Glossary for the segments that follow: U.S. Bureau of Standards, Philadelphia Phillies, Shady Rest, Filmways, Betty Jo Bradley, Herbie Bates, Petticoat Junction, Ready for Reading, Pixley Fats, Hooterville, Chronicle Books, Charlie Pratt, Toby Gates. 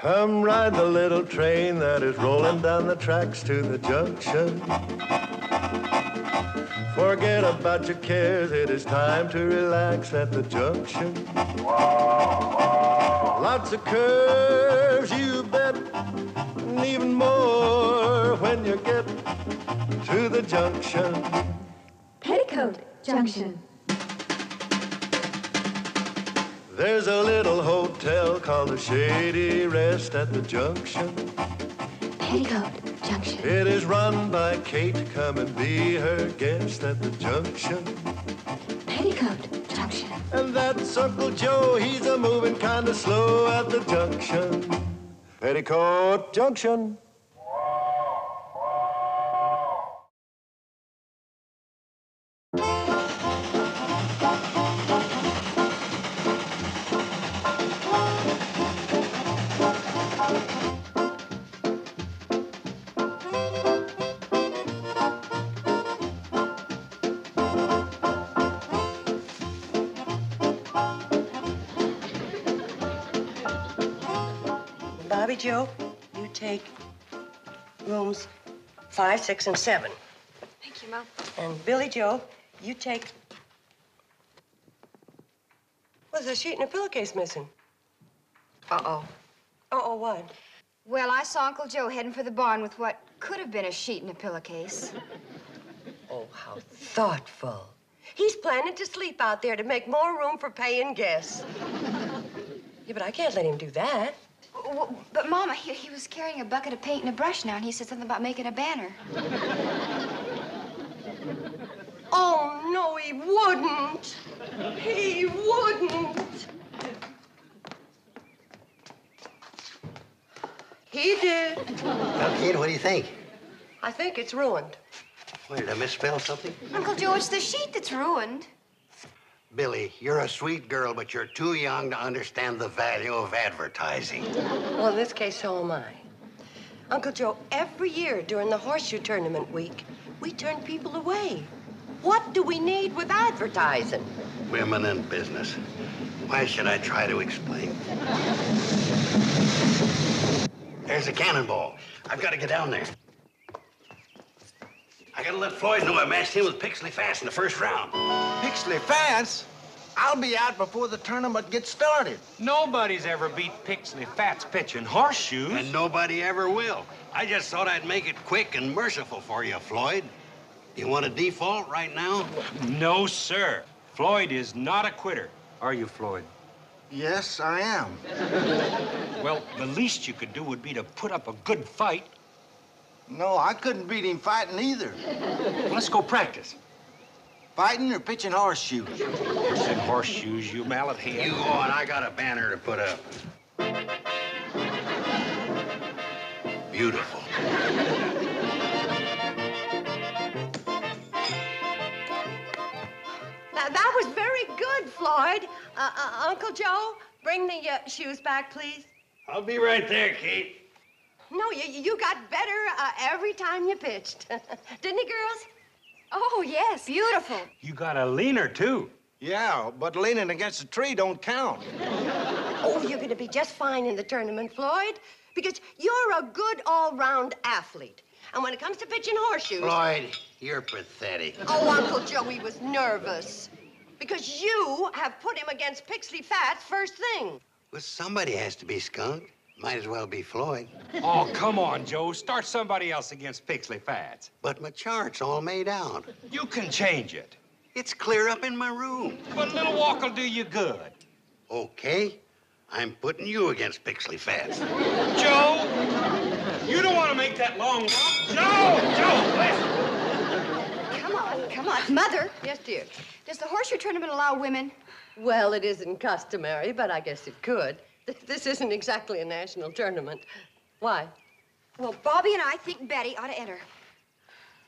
Come ride the little train that is rolling down the tracks to the junction. Forget about your cares, it is time to relax at the junction. Lots of curves, you bet, and even more when you get to the junction. Petticoat Junction. There's a little hotel called the Shady Rest at the junction. Petticoat Junction. It is run by Kate. Come and be her guest at the junction. Petticoat Junction. And that's Uncle Joe. He's a-moving kind of slow at the junction. Petticoat Junction. Bobby Joe, you take rooms 5, 6, and 7. Thank you, Mom. And Billy Joe, you take... Well, there's a sheet and a pillowcase missing. Uh-oh. Uh-oh, what? Well, I saw Uncle Joe heading for the barn with what could have been a sheet and a pillowcase. Oh, how thoughtful. He's planning to sleep out there to make more room for paying guests. Yeah, but I can't let him do that. Well, but, Mama, he was carrying a bucket of paint and a brush now, and he said something about making a banner. Oh, no, he wouldn't. He wouldn't. He did. Well, kid, what do you think? I think it's ruined. Wait, did I misspell something? Uncle Joe, it's the sheet that's ruined. Billy, you're a sweet girl, but you're too young to understand the value of advertising. Well, in this case, so am I. Uncle Joe, every year during the horseshoe tournament week, we turn people away. What do we need with advertising? Women and business. Why should I try to explain? There's a cannonball. I've got to get down there. I gotta let Floyd know I matched him with Pixley Fats in the first round. Pixley Fats? I'll be out before the tournament gets started. Nobody's ever beat Pixley Fats pitching horseshoes. And nobody ever will. I just thought I'd make it quick and merciful for you, Floyd. You want a default right now? No, sir. Floyd is not a quitter. Are you, Floyd? Yes, I am. Well, the least you could do would be to put up a good fight. No, I couldn't beat him fighting either. Well, let's go practice. Fighting or pitching horseshoes? You said horseshoes, you mallet head. You go on, I got a banner to put up. Beautiful. Now, that was very good, Floyd. Uncle Joe, bring the shoes back, please. I'll be right there, Kate. No, you got better every time you pitched. Didn't you, girls? Oh, yes, beautiful. You got a leaner, too. Yeah, but leaning against a tree don't count. Oh, you're going to be just fine in the tournament, Floyd, because you're a good all-round athlete. And when it comes to pitching horseshoes... Floyd, you're pathetic. Oh, Uncle Joey was nervous because you have put him against Pixley Fats first thing. Well, somebody has to be skunked. Might as well be Floyd. Oh, come on, Joe. Start somebody else against Pixley Fats. But my chart's all made out. You can change it. It's clear up in my room. But a little walk will do you good. Okay. I'm putting you against Pixley Fats. Joe! You don't want to make that long walk. Joe! Listen! Come on, come on. Mother. Yes, dear. Does the horseshoe tournament allow women? Well, it isn't customary, but I guess it could. This isn't exactly a national tournament. Why? Well, Bobby and I think Betty ought to enter.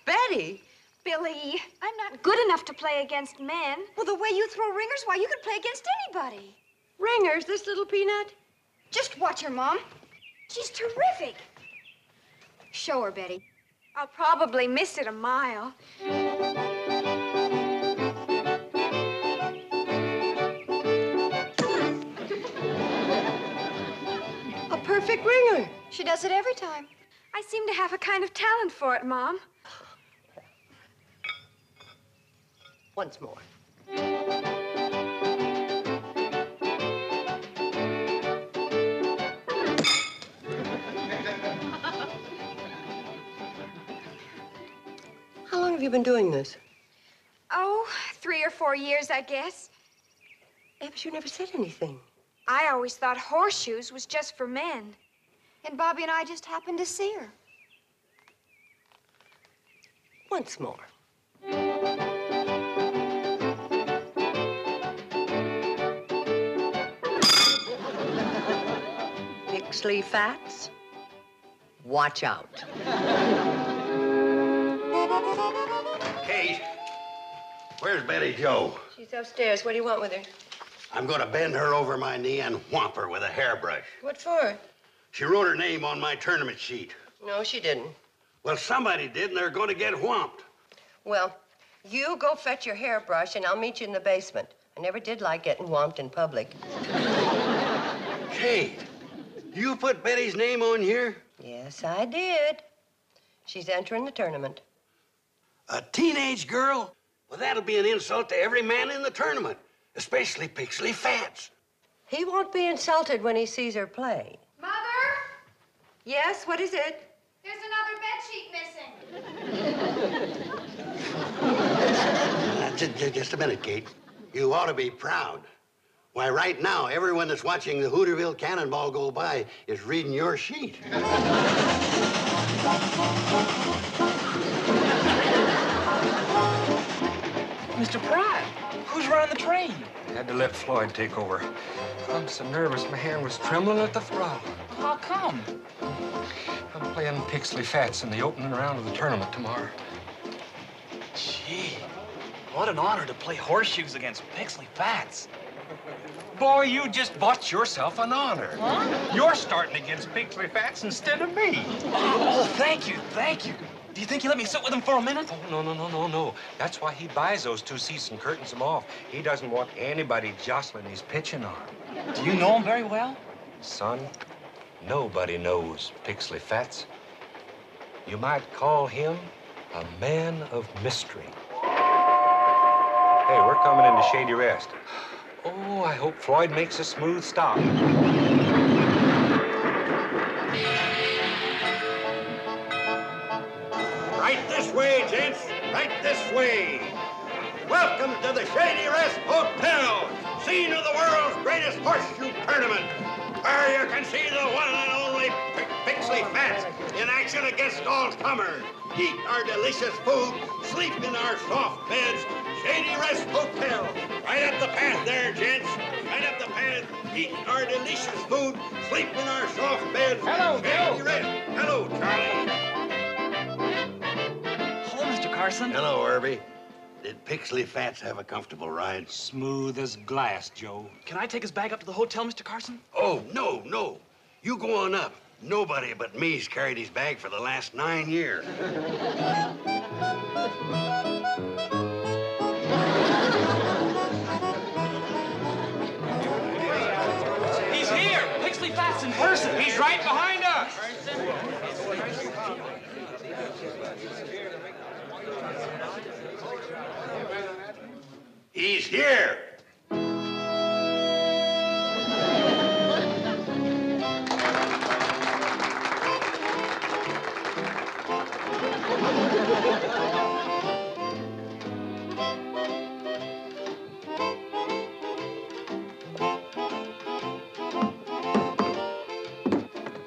Betty? Billy, I'm not good enough to play against men. Well, the way you throw ringers, why, you could play against anybody. Ringers, this little peanut? Just watch her, Mom. She's terrific. Show her, Betty. I'll probably miss it a mile. perfect ringer. She does it every time. I seem to have a kind of talent for it, Mom. Once more. How long have you been doing this? Oh, 3 or 4 years, I guess. Yeah, but you never said anything. I always thought horseshoes was just for men. And Bobby and I just happened to see her. Once more. Pixley Fats, watch out. Kate, where's Betty Jo? She's upstairs. What do you want with her? I'm going to bend her over my knee and whomp her with a hairbrush. What for? She wrote her name on my tournament sheet. No, she didn't. Well, somebody did, and they're going to get whomped. Well, you go fetch your hairbrush, and I'll meet you in the basement. I never did like getting whomped in public. Kate, you put Betty's name on here? Yes, I did. She's entering the tournament. A teenage girl? Well, that'll be an insult to every man in the tournament, especially Pixley Fats. He won't be insulted when he sees her play. Yes, what is it? There's another bed sheet missing. Just a minute, Kate. You ought to be proud. Why, right now, everyone that's watching the Hooterville cannonball go by is reading your sheet. Mr. Pratt, who's running the train? I had to let Floyd take over. I'm so nervous, my hand was trembling at the throttle. How come? I'm playing Pixley Fats in the opening round of the tournament tomorrow. Gee, what an honor to play horseshoes against Pixley Fats. Boy, you just bought yourself an honor. Huh? You're starting against Pixley Fats instead of me. Oh, thank you, thank you. Do you think he let me sit with him for a minute? Oh, no. That's why he buys those two seats and curtains them off. He doesn't want anybody jostling his pitching arm. Do you know him very well? Son, nobody knows Pixley Fats. You might call him a man of mystery. Hey, we're coming into Shady Rest. Oh, I hope Floyd makes a smooth stop. Right this way, gents. Right this way. Welcome to the Shady Rest Hotel, scene of the world's greatest horseshoe tournament, where you can see the one and only Pixley Fats in action against all comers. Eat our delicious food, sleep in our soft beds. Shady Rest Hotel. Right up the path there, gents. Right up the path. Eat our delicious food, sleep in our soft beds. Hello, Shady Rest. Hello, Charlie. Hello, Mr. Carson. Hello, Irby. Did Pixley Fats have a comfortable ride? Smooth as glass, Joe. Can I take his bag up to the hotel, Mr. Carson? Oh, no. You go on up. Nobody but me's carried his bag for the last 9 years. He's here! Pixley Fats in person! He's right behind us! He's here!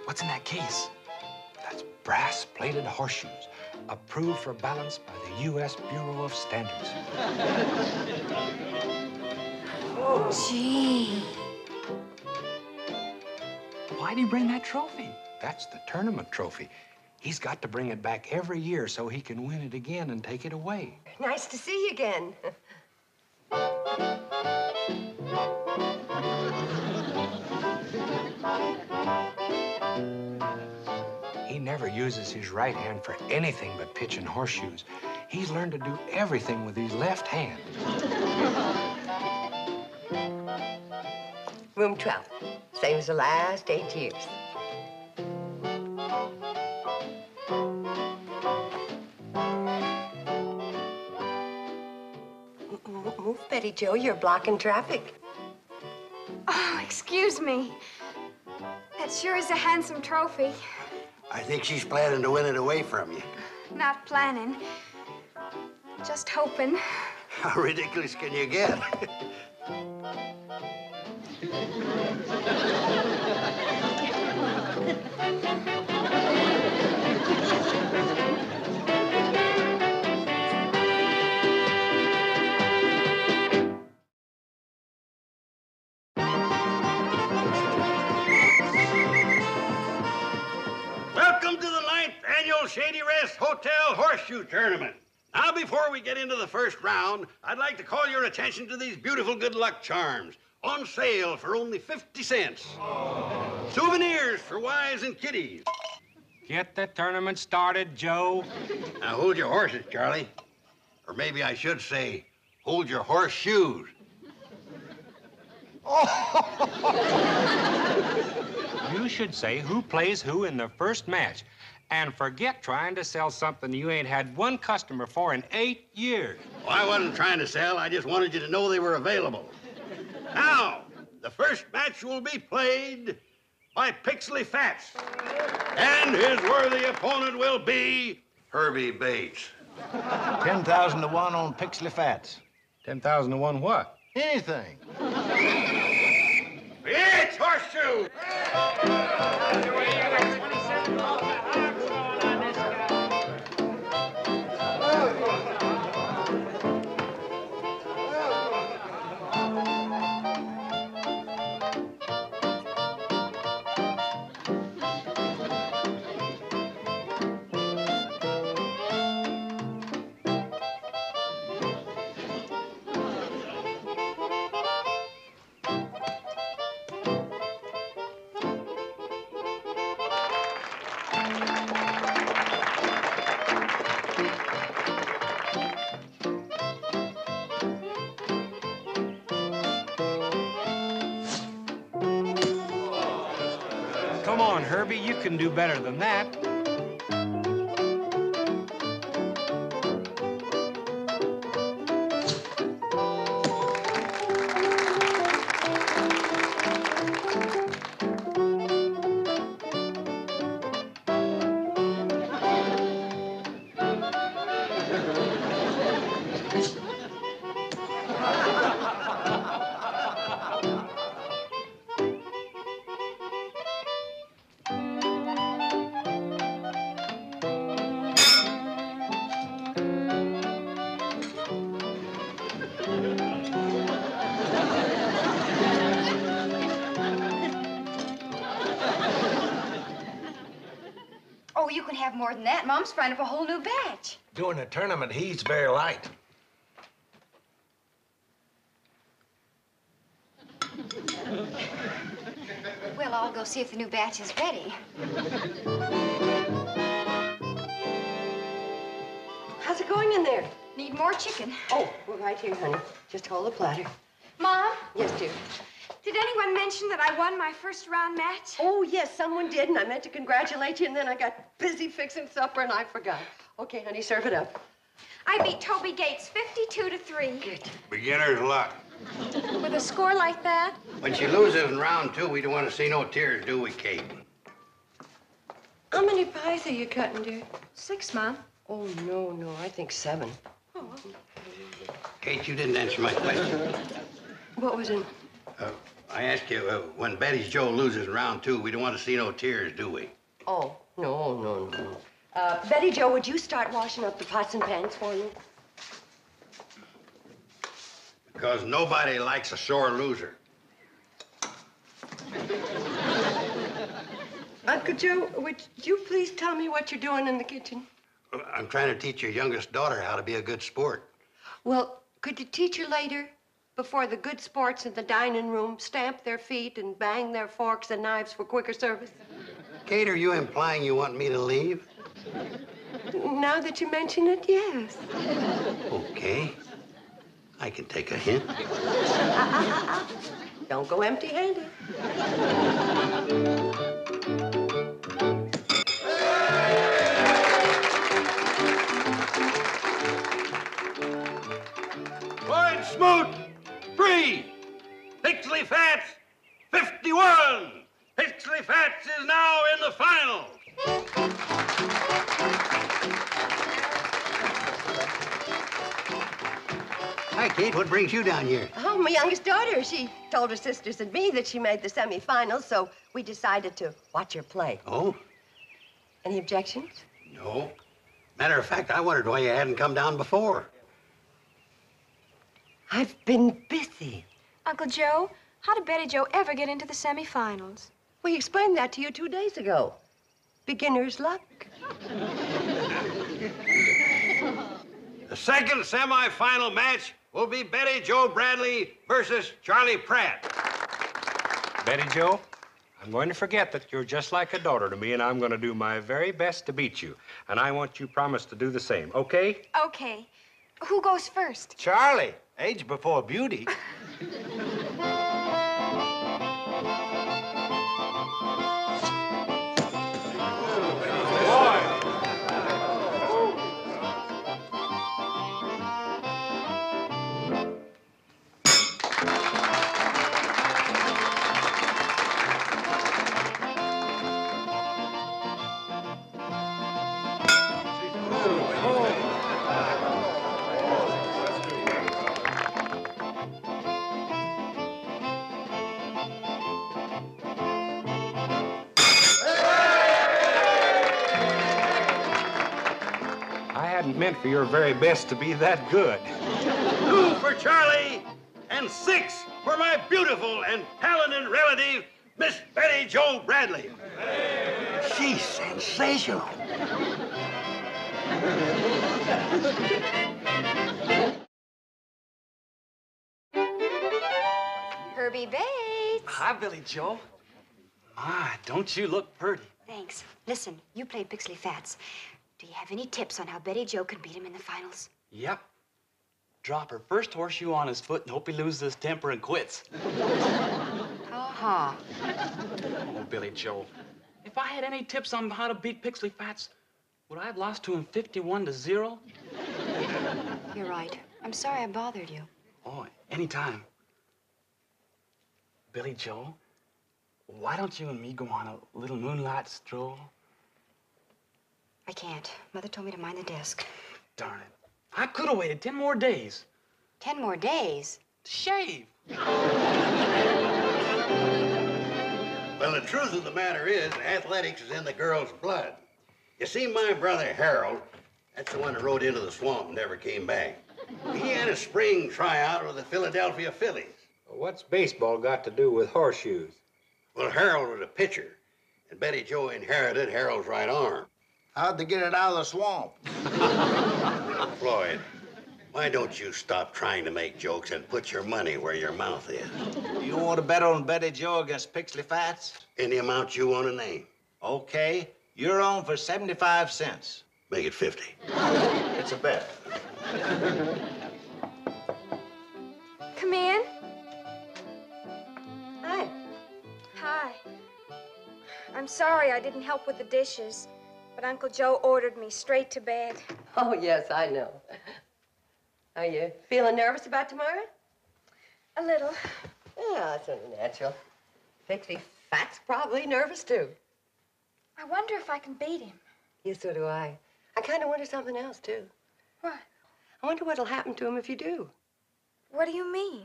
What's in that case? That's brass-plated horseshoes, approved for balance by the U.S. Bureau of Standards. Oh, gee. Why'd he bring that trophy? That's the tournament trophy. He's got to bring it back every year so he can win it again and take it away. Nice to see you again. He never uses his right hand for anything but pitching horseshoes. He's learned to do everything with his left hand. Room 12, same as the last 8 years. Betty Jo, you're blocking traffic. Oh, excuse me. That sure is a handsome trophy. I think she's planning to win it away from you. Not planning. Just hoping. How ridiculous can you get? Welcome to the 9th Annual Shady Rest Hotel Horseshoe Tournament. Now, before we get into the first round, I'd like to call your attention to these beautiful good luck charms. On sale for only 50 cents. Oh. Souvenirs for wives and kiddies. Get the tournament started, Joe. Now, hold your horses, Charlie. Or maybe I should say, hold your horseshoes. Oh. You should say who plays who in the first match. And forget trying to sell something you ain't had one customer for in 8 years. Well, I wasn't trying to sell. I just wanted you to know they were available. Now, the first match will be played by Pixley Fats. And his worthy opponent will be Herbie Bates. 10,000 to one on Pixley Fats. 10,000 to one what? Anything. It's horseshoe! Come on, Herbie, you can do better than that. You can have more than that. Mom's frying up a whole new batch. Doing a tournament, he's very light. Well, I'll go see if the new batch is ready. How's it going in there? Need more chicken. Oh, we're right here, honey. Just hold the platter. Mom? Yes, dear. Did anyone mention that I won my first round match? Oh, yes, someone did, and I meant to congratulate you, and then I got busy fixing supper, and I forgot. Okay, honey, serve it up. I beat Toby Gates 52-3. Good. Beginner's luck. With a score like that? When she loses in round two, we don't want to see no tears, do we, Kate? How many pies are you cutting, dear? 6, Mom. Oh, no, I think 7. Oh. Kate, you didn't answer my question. What was it? I asked you, when Betty Jo loses in round two, we don't want to see no tears, do we? Oh, no. Betty Jo, would you start washing up the pots and pans for me? Because nobody likes a sore loser. Uncle Joe, would you please tell me what you're doing in the kitchen? I'm trying to teach your youngest daughter how to be a good sport. Well, could you teach her later? Before the good sports in the dining room stamp their feet and bang their forks and knives for quicker service. Kate, are you implying you want me to leave? Now that you mention it, yes. Okay. I can take a hint. Don't go empty-handed. Point, Smoot! Pixley Fats 51. Pixley Fats is now in the final. Hi, Kate. What brings you down here? Oh, my youngest daughter. She told her sisters and me that she made the semifinals, so we decided to watch her play. Oh? Any objections? No. Matter of fact, I wondered why you hadn't come down before. I've been busy. Uncle Joe, how did Betty Jo ever get into the semifinals? We explained that to you 2 days ago. Beginner's luck. The second semifinal match will be Betty Jo Bradley versus Charlie Pratt. Betty Jo, I'm going to forget that you're just like a daughter to me, and I'm going to do my very best to beat you. And I want you promise to do the same, okay? Okay. Who goes first? Charlie. Age before beauty. Meant for your very best to be that good. 2 for Charlie and 6 for my beautiful and talented relative, Miss Betty Jo Bradley. She's sensational. Herbie Bates. Hi, Billy Jo. My, don't you look pretty. Thanks. Listen, you played Pixley Fats. Do you have any tips on how Betty Jo can beat him in the finals? Yep. Drop her first horseshoe on his foot and hope he loses his temper and quits. Ha-ha. Oh, Billy Jo, if I had any tips on how to beat Pixley Fats, would I have lost to him 51-0? You're right. I'm sorry I bothered you. Oh, anytime. Billy Jo, why don't you and me go on a little moonlight stroll? I can't. Mother told me to mind the desk. Darn it. I could have waited 10 more days. 10 more days? To shave. Well, the truth of the matter is, athletics is in the girl's blood. You see, my brother Harold, that's the one that rode into the swamp and never came back. He had a spring tryout with the Philadelphia Phillies. Well, what's baseball got to do with horseshoes? Well, Harold was a pitcher, and Betty Jo inherited Harold's right arm. How'd they get it out of the swamp? Floyd, why don't you stop trying to make jokes and put your money where your mouth is? You want to bet on Betty Jo against Pixley Fats? Any amount you want to name. Okay, you're on for 75 cents. Make it 50. It's a bet. Come in. Hi. Hi. I'm sorry I didn't help with the dishes. But Uncle Joe ordered me straight to bed. Oh, yes, I know. Are you feeling nervous about tomorrow? A little. Yeah, that's only natural. Pixley Fats probably nervous, too. I wonder if I can beat him. Yes, so do I. I kind of wonder something else, too. What? I wonder what'll happen to him if you do. What do you mean?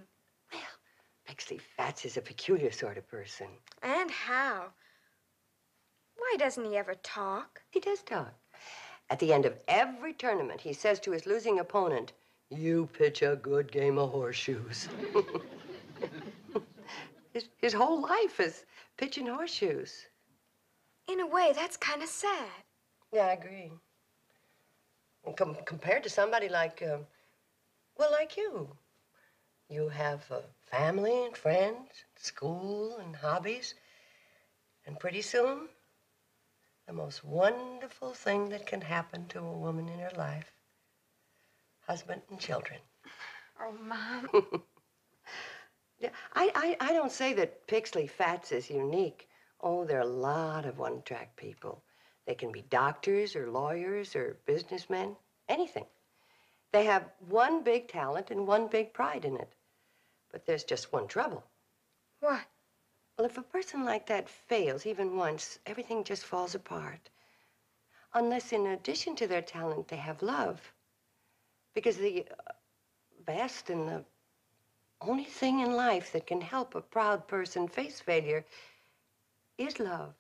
Well, Pixley Fats is a peculiar sort of person. And how? Why doesn't he ever talk? He does talk. At the end of every tournament, he says to his losing opponent, "You pitch a good game of horseshoes." His whole life is pitching horseshoes. In a way, that's kind of sad. Yeah, I agree. And compared to somebody like, well, like you. You have family and friends, school and hobbies, and pretty soon, the most wonderful thing that can happen to a woman in her life. Husband and children. Oh, Mom. Yeah, I don't say that Pixley Fats is unique. Oh, there are a lot of one-track people. They can be doctors or lawyers or businessmen, anything. They have one big talent and one big pride in it. But there's just one trouble. What? Well, if a person like that fails even once, everything just falls apart. Unless in addition to their talent, they have love. Because the best and the only thing in life that can help a proud person face failure is love.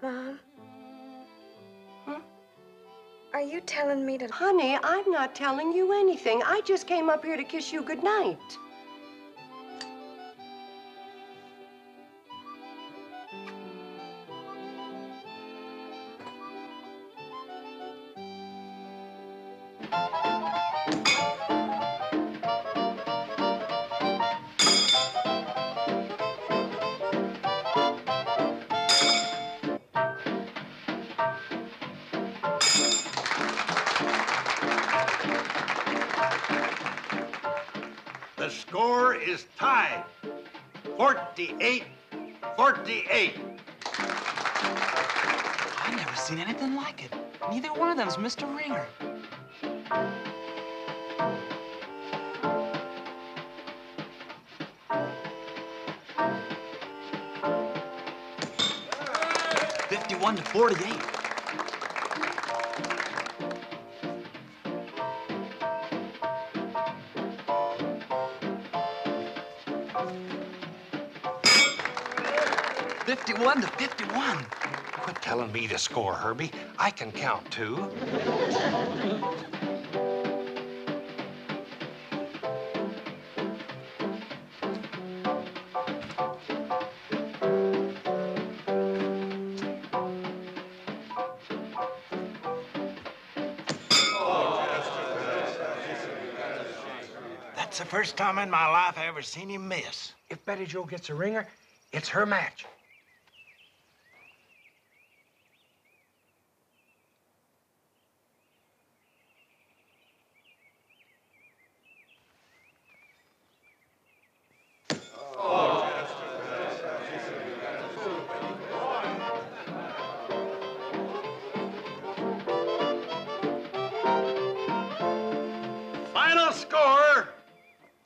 Mom? Hmm? Are you telling me to... Honey, I'm not telling you anything. I just came up here to kiss you goodnight. The score is tied, 48-48. I've never seen anything like it. Neither one of them's Mr. Ringer. Yeah. 51-48. One to 51. Quit telling me the score, Herbie. I can count too. That's the first time in my life I ever seen him miss. If Betty Jo gets a ringer, it's her match.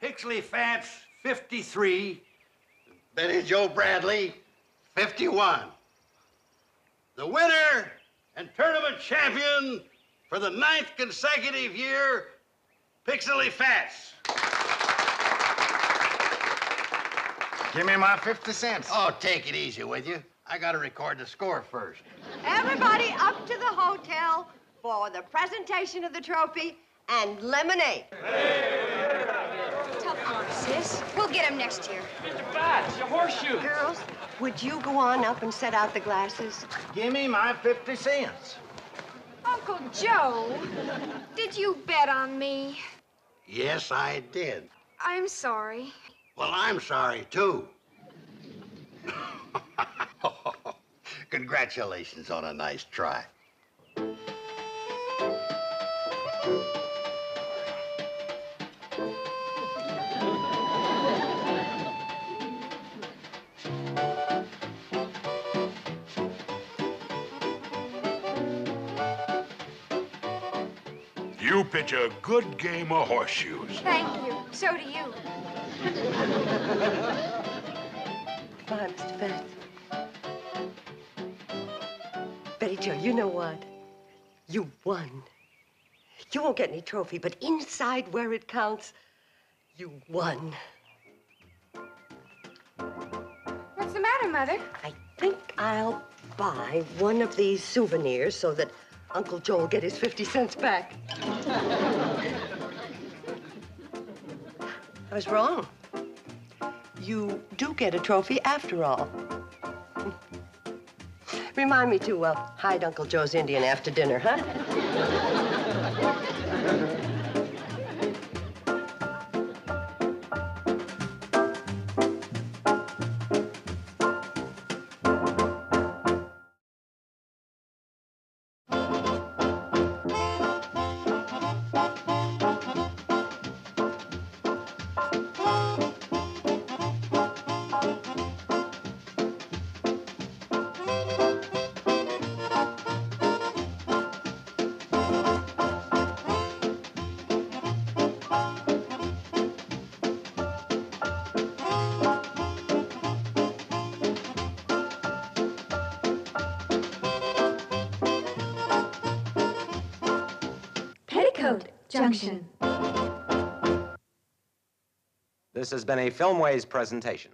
Pixley Fats, 53. Betty Jo Bradley, 51. The winner and tournament champion for the 9th consecutive year, Pixley Fats. Give me my 50 cents. Oh, take it easy with you. I gotta record the score first. Everybody up to the hotel for the presentation of the trophy and lemonade. Sis, we'll get him next year. Mr. Fats, your horseshoe. Girls, would you go on up and set out the glasses? Give me my 50 cents. Uncle Joe, did you bet on me? Yes, I did. I'm sorry. Well, I'm sorry, too. Congratulations on a nice try. You pitch a good game of horseshoes. Thank you. So do you. Goodbye, Mr. Fats. Betty Jo, you know what? You won. You won't get any trophy, but inside where it counts, you won. What's the matter, Mother? I think I'll buy one of these souvenirs so that Uncle Joe will get his 50 cents back. I was wrong. You do get a trophy after all. Remind me to hide Uncle Joe's Indian after dinner, huh? Junction. This has been a Filmways presentation.